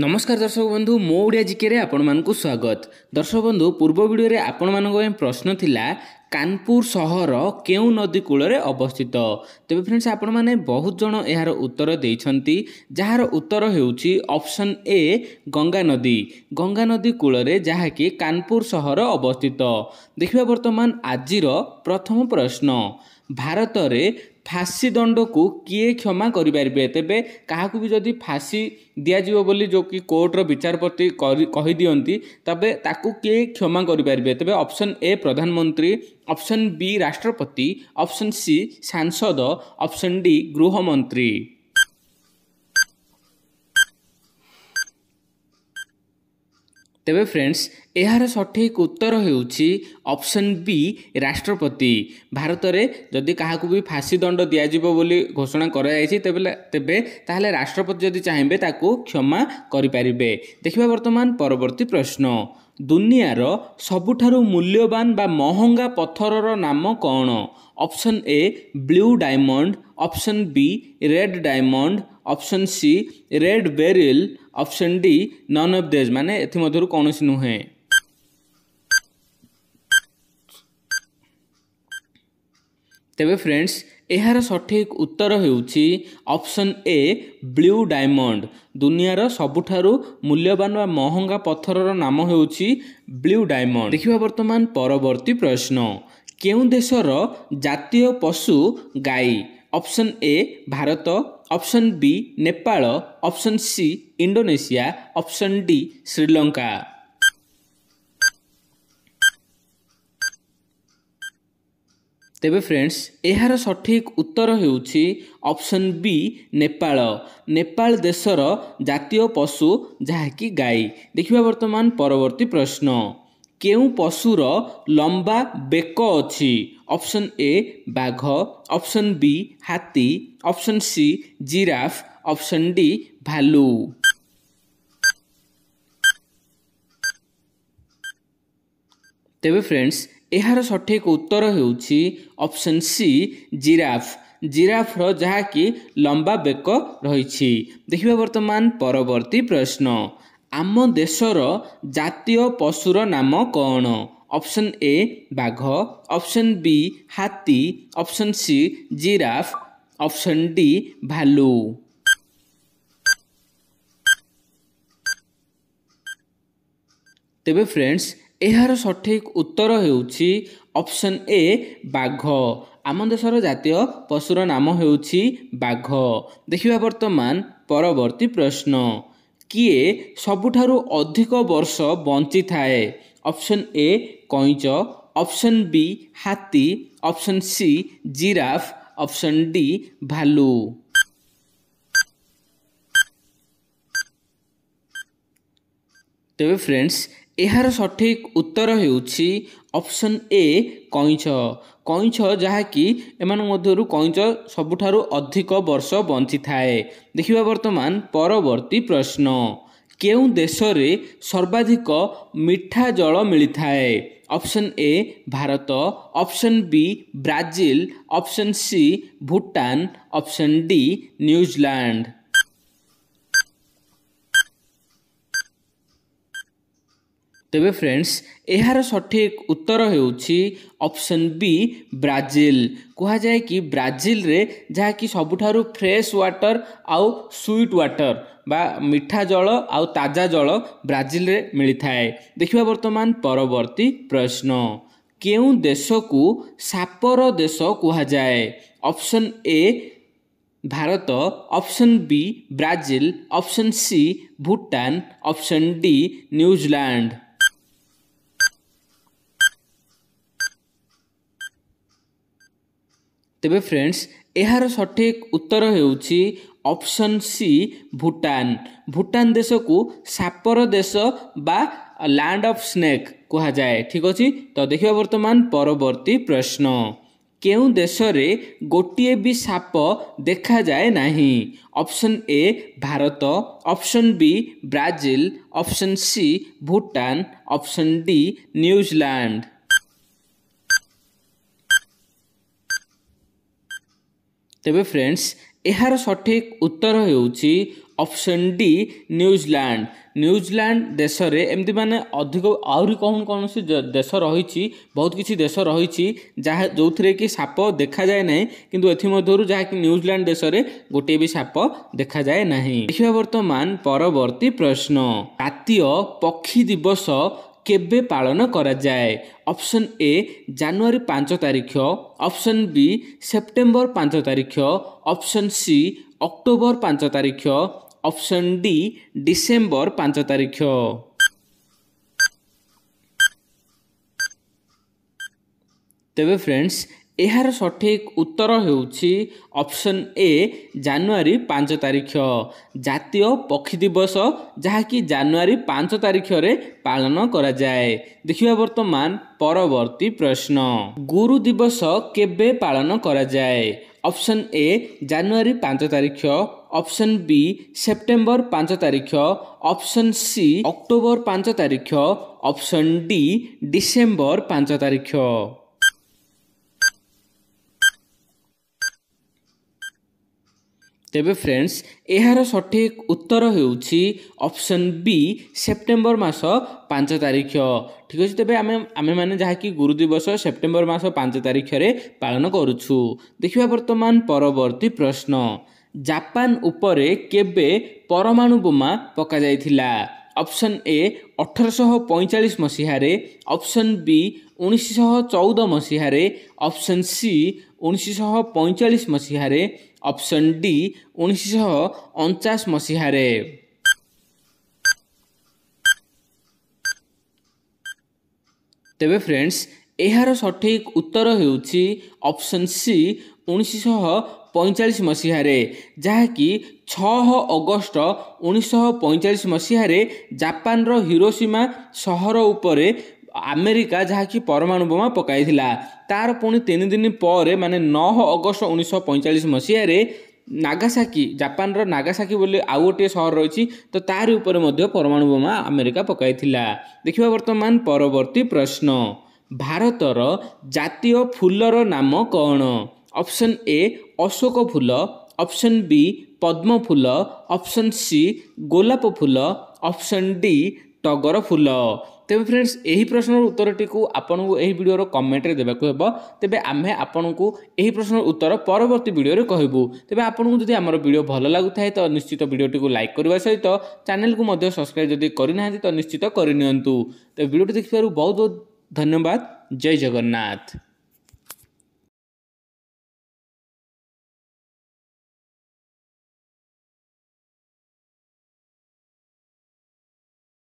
नमस्कार दर्शक बंधु मो ओडिया जीके रे आपण मानकु स्वागत। दर्शक बंधु पूर्व वीडियो रे आपण मानक प्रश्न थिला कानपुर सहर के नदी कूल अवस्थित। तेज फ्रेंड्स आपण माने बहुत जन यार उत्तर देइछंती, जार उत्तर हेउची ऑप्शन ए गंगा नदी। गंगा नदी कूल जहा कि कानपुर सहर अवस्थित। देखिबा वर्तमान आज प्रथम प्रश्न, भारत में फांसी दंड को किए क्षमा करें? तेबे क्या भी जदि फांसी दिया बोली जो कि कोर्टर विचारपति कही दियंती तबे ताकू किए क्षमा करें? तेबे ऑप्शन ए प्रधानमंत्री, ऑप्शन बी राष्ट्रपति, ऑप्शन सी सांसद, ऑप्शन डी गृहमंत्री। तेबे फ्रेंड्स यार सठिक उत्तर हेउची ऑप्शन बी राष्ट्रपति। भारत में जदि क्या भी फांसी दंड दिया बोली घोषणा करे ताहले राष्ट्रपति जदि चाहिए ताको क्षमा करें। देखिबा वर्तमान परवर्ती प्रश्न, दुनियार सबुठारु मूल्यवान बा महंगा पत्थरर नाम कौन? Option A blue diamond, option B red diamond, option C red beryl, option D none of these माने एथमधुर कौन नुहे। तेबे फ्रेंड्स यार सठिक उत्तर हेउची ऑप्शन ए ब्लू डायमंड। दुनियार सबुठारु मूल्यवान व महंगा पत्थरर नाम हेउची ब्लू डायमंड। देखिबा वर्तमान परवर्ती प्रश्न, केउं देशर जातीय पशु गाई? Option A Bharat, option B Nepal, option C Indonesia, option D Sri Lanka. तेबे फ्रेंड्स यार सठिक उत्तर हेउची ऑप्शन बी नेपाल। नेपाल देशर जातीय पशु जहा कि गाई। देखिबा वर्तमान परवर्ती प्रश्न, केउ पशुर लंबा बेक अछि? ऑप्शन ए बाघ, ऑप्शन बी हाथी, option C giraffe, option D भालू। तेबे फ्रेंड्स यार सठिक उत्तर हेउची ऑप्शन सी जिराफ। जिराफ्र जहा कि लंबा बेक रही। देखिबा वर्तमान परवर्ती प्रश्न, आम देशर जातीय पशुर नाम कौन? ऑप्शन ए बाघ, ऑप्शन बी हाथी, option C giraffe, option D भालू। तेबे फ्रेंड्स यार सठिक उत्तर हेउची ऑप्शन ए बाघ। आम देशर जातीय पशुर नाम हेउची बाघ। देखिबा वर्तमान परवर्ती प्रश्न, किए सबुठारु अधिक वर्ष बंची थाए? ऑप्शन ए कईच, ऑप्शन बी हाथी, option C giraffe, option D भालू। तेबे फ्रेंड्स यार सठिक उत्तर हेउची ऑप्शन ए कईच। कईच जहा कि एमान मध्यरु कईच सबुठारु अधिक वर्ष बंची थाए। देखिबा वर्तमान परवर्ती प्रश्न, केउ देशरे सर्वाधिक मिठा जल मिली थाए? Option A Bharat, option B Brazil, option C Bhutan, option D New Zealand. तेबे फ्रेंड्स यार सठिक उत्तर हेउची ऑप्शन बी ब्राजील। कहा जाए कि ब्राजील रे जहा कि सबुठारु फ्रेश वाटर आउ स्वीट वाटर बा मिठा जल आउ ताजा जल ब्राजील रे मिली थाए। देखिबा वर्तमान परवर्ती प्रश्न, केउ देश को सापर देश कहा जाए? Option A Bharat, option B Brazil, option C Bhutan, option D New Zealand. तेबे फ्रेंड्स यार सठिक उत्तर हेउची ऑप्शन सी भूटान। भूटान देश को सापर देश बा लैंड ऑफ स्नेक कहा जाए। ठीक अछि। तो देखिबा वर्तमान परवर्ती प्रश्न, केउ देश रे गोटिए भी साप देखा जाए नहीं? Option A Bharat, option B Brazil, option C Bhutan, option D New Zealand. तेबे फ्रेंड्स यार सठिक उत्तर हेउची ऑप्शन डी न्यूजीलैंड। न्यूजीलैंड देश में एमती माने अधिक आहरी कौन कौन सी देश रही बहुत किसी देश रही जो थी कि साप देखा जाए ना किंतु एमध्य जहाँकि न्यूजीलैंड देश में गोटे भी साप देखा जाए ना। देखा बर्तमान परवर्ती प्रश्न रातीय पक्षी दिवस केबे पालन करा जाए? ऑप्शन ए जनवरी 5 तारीख, ऑप्शन बी सेप्टेम्बर 5 तारीख, ऑप्शन सी अक्टोबर 5 तारीख, ऑप्शन डी डिसेम्बर 5 तारीख। तेबे फ्रेंड्स यार सठिक उत्तर होउछि ऑप्शन ए जनवरी 5 तारीख। जातीय पक्षी दिवस जहाँकि जनवरी 5 तारीख रे पालन करा जाए। देखिए वर्तमान परवर्ती प्रश्न गुरु दिवस केबे पालन करा जाए? ऑप्शन ए जनवरी 5 तारीख, ऑप्शन बी सेप्टेम्बर 5 तारीख, ऑप्शन सी अक्टोबर 5 तारीख, ऑप्शन डी डिसेम्बर 5 तारीख। तेबे फ्रेंड्स यार सठिक उत्तर होउछि ऑप्शन बी सेप्टेम्बर मास 5 तारीख। ठीक अछि तेबे आमे माने जहाँकि गुरु दिवस सेप्टेम्बर मास 5 तारीख रे पालन करूछु। देखिबा वर्तमान परवर्ती प्रश्न जापान उपरे केबे परमाणु बोमा पका जायथिला? ऑप्शन ए 1845 मसीह, ऑप्शन बी 1914 मसीह, ऑप्शन सी 1945 मसीह, ऑप्शन डी 1949 मसीह। तेबे फ्रेंड्स यार सठिक उत्तर होउछि ऑप्शन सी 1945 मसीह जहाँकि 6 अगस्त 1945 मसीह जापान रो हिरोशिमा शहर उपरे अमेरिका जहाँकि परमाणु बोमा पकाइथिला। तार पुणी 3 दिन पर माने 9 अगस्त 1945 मसीह नागासाकी जापान रो नागासाकी बोले आउ गोटे शहर रही तो तार ऊपर मध्य परमाणु बोमा अमेरिका पकाइथिला। देखिबा वर्तमान परवर्ती प्रश्न भारतर जातीय फूलर नाम कौन? ऑप्शन ए अशोक फूल, ऑप्शन बी पद्म फूल, ऑप्शन सी गोलाप फूल, ऑप्शन डी टगर फूल। तेबे फ्रेंड्स यही प्रश्न उत्तर टी को आपन को एही वीडियो रो कमेंट रे देबा को हेबो। तेबे आमे आपन को एही प्रश्न उत्तर परवर्ती वीडियो रे कहबो। तेबे आपन को जदि हमर वीडियो भलो लागुथाय तो निश्चित वीडियो टी को लाइक करबा सहित चैनल को मध्ये सब्सक्राइब जदि करिनाहंती तो निश्चित करिनियंतु। तो वीडियो देखिबारु बहुत बहुत धन्यवाद। जय जगन्नाथ।